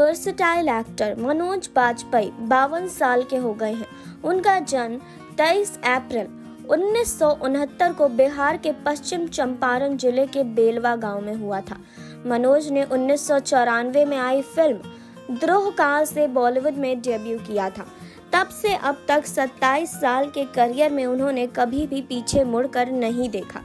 Versatile actor Manoj Bajpayee 52 साल के हो गए हैं। उनका जन्म 23 अप्रैल 1969 को बिहार के पश्चिम चंपारण जिले के बेलवा गांव में हुआ था। मनोज ने 1994 में आई फिल्म द्रोह काल से बॉलीवुड में डेब्यू किया था। तब से अब तक 27 साल के करियर में उन्होंने कभी भी पीछे मुड़कर नहीं देखा,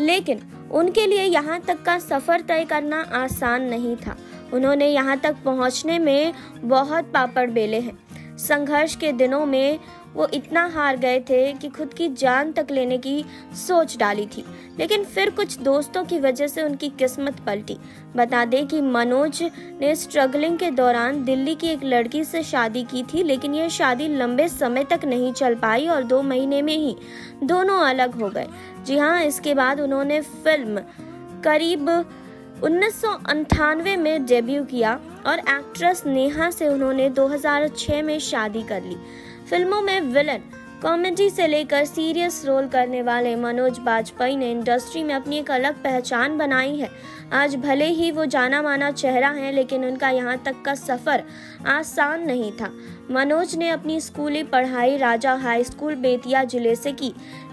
लेकिन उनके लिए यहाँ तक का सफर तय करना आसान नहीं था। उन्होंने यहाँ तक पहुँचने में बहुत पापड़ बेले हैं। संघर्ष के दिनों में वो इतना हार गए थे कि खुद की जान तक लेने की सोच डाली थी, लेकिन फिर कुछ दोस्तों की वजह से उनकी किस्मत पलटी। बता दें कि मनोज ने स्ट्रगलिंग के दौरान दिल्ली की एक लड़की से शादी की थी, लेकिन यह शादी लंबे समय तक नहीं चल पाई और 2 महीने में ही दोनों अलग हो गए। जी हाँ, इसके बाद उन्होंने फिल्म करीब 1998 में डेब्यू किया और एक्ट्रेस नेहा से उन्होंने 2006 में शादी कर ली। फिल्मों में विलन, कॉमेडी से लेकर सीरियस रोल करने वाले मनोज बाजपेयी ने इंडस्ट्री में अपनी एक अलग पहचान बनाई है। आज भले ही वो जाना माना चेहरा है, लेकिन उनका यहाँ तक का सफ़र आसान नहीं था। मनोज ने अपनी स्कूली पढ़ाई राजा हाई स्कूल बेतिया जिले से की।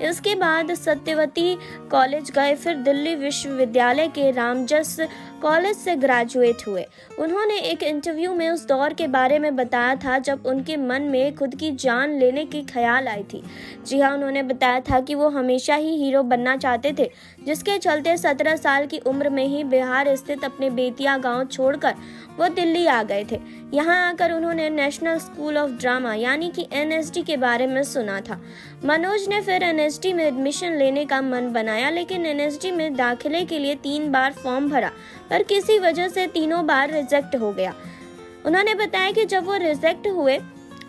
इसके बाद सत्यवती कॉलेज गए, फिर दिल्ली विश्वविद्यालय के रामजस कॉलेज से ग्रेजुएट हुए। उन्होंने एक इंटरव्यू में उस दौर के बारे में बताया था जब उनके मन में खुद की जान लेने की ख्याल आई थी। जी हाँ, उन्होंने बताया था कि वो हमेशा ही हीरो बनना चाहते थे, जिसके चलते 17 साल की उम्र में ही बिहार स्थित अपने बेतिया गांव छोड़कर वो दिल्ली आ गए थे। यहाँ आकर उन्होंने नेशनल स्कूल ऑफ ड्रामा यानी कि NSD के बारे में सुना था। मनोज ने फिर NSD में एडमिशन लेने का मन बनाया, लेकिन NSD में दाखिले के लिए 3 बार फॉर्म भरा पर किसी वजह से तीनों बार रिजेक्ट हो गया। उन्होंने बताया कि जब वो रिजेक्ट हुए,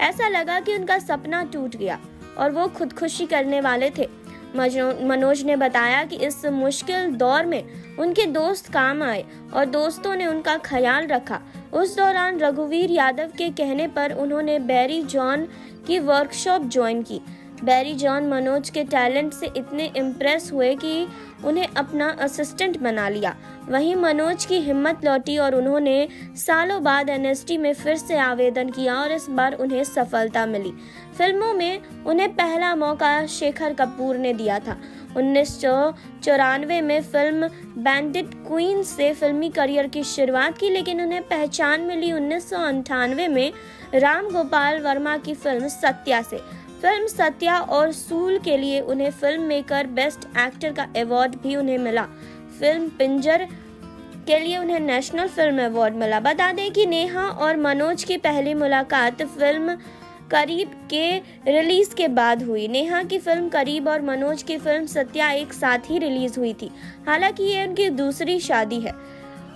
ऐसा लगा कि उनका सपना टूट गया और वो खुदकुशी करने वाले थे। मनोज ने बताया कि इस मुश्किल दौर में उनके दोस्त काम आए और दोस्तों ने उनका ख्याल रखा। उस दौरान रघुवीर यादव के कहने पर उन्होंने बैरी जॉन की वर्कशॉप ज्वाइन की। बैरी जॉन मनोज के टैलेंट से इतने इम्प्रेस हुए कि उन्हें अपना असिस्टेंट बना लिया। वहीं मनोज की हिम्मत लौटी और उन्होंने सालों बाद NSD में फिर से आवेदन किया और इस बार उन्हें सफलता मिली। फिल्मों में उन्हें पहला मौका शेखर कपूर ने दिया था। 1994 में फिल्म बैंडिट क्वीन से फिल्मी करियर की शुरुआत की, लेकिन उन्हें पहचान मिली 1998 में राम गोपाल वर्मा की फिल्म सत्या से। फिल्म सत्या और सूल के लिए उन्हें फिल्म मेकर बेस्ट एक्टर का अवार्ड भी उन्हें मिला। फिल्म पिंजर के लिए उन्हें नेशनल फिल्म अवार्ड मिला। बता दें कि नेहा और मनोज की पहली मुलाकात फिल्म करीब के रिलीज के बाद हुई। नेहा की फिल्म करीब और मनोज की फिल्म सत्या एक साथ ही रिलीज हुई थी। हालांकि ये उनकी दूसरी शादी है।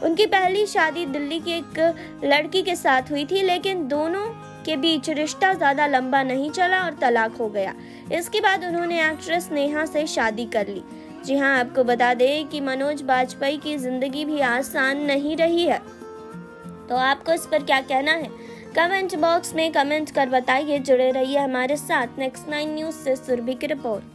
उनकी पहली शादी दिल्ली की एक लड़की के साथ हुई थी, लेकिन दोनों के बीच रिश्ता ज़्यादा लंबा नहीं चला और तलाक हो गया। इसके बाद उन्होंने एक्ट्रेस नेहा से शादी कर ली। जी हाँ, आपको बता दें कि मनोज बाजपेयी की ज़िंदगी भी आसान नहीं रही है। तो आपको इस पर क्या कहना है? कमेंट बॉक्स में कमेंट कर बताइए। जुड़े रहिए हमारे साथ नेक्स्ट 9 न्यूज़ से। सुरभि की रिपोर्ट।